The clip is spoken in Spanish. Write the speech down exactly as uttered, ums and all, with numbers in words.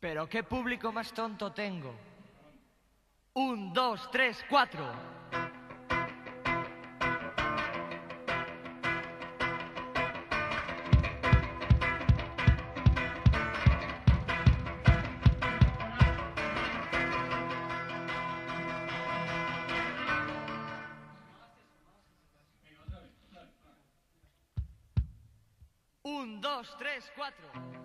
Pero qué público más tonto tengo. Un, dos, tres, cuatro. Un, dos, tres, cuatro.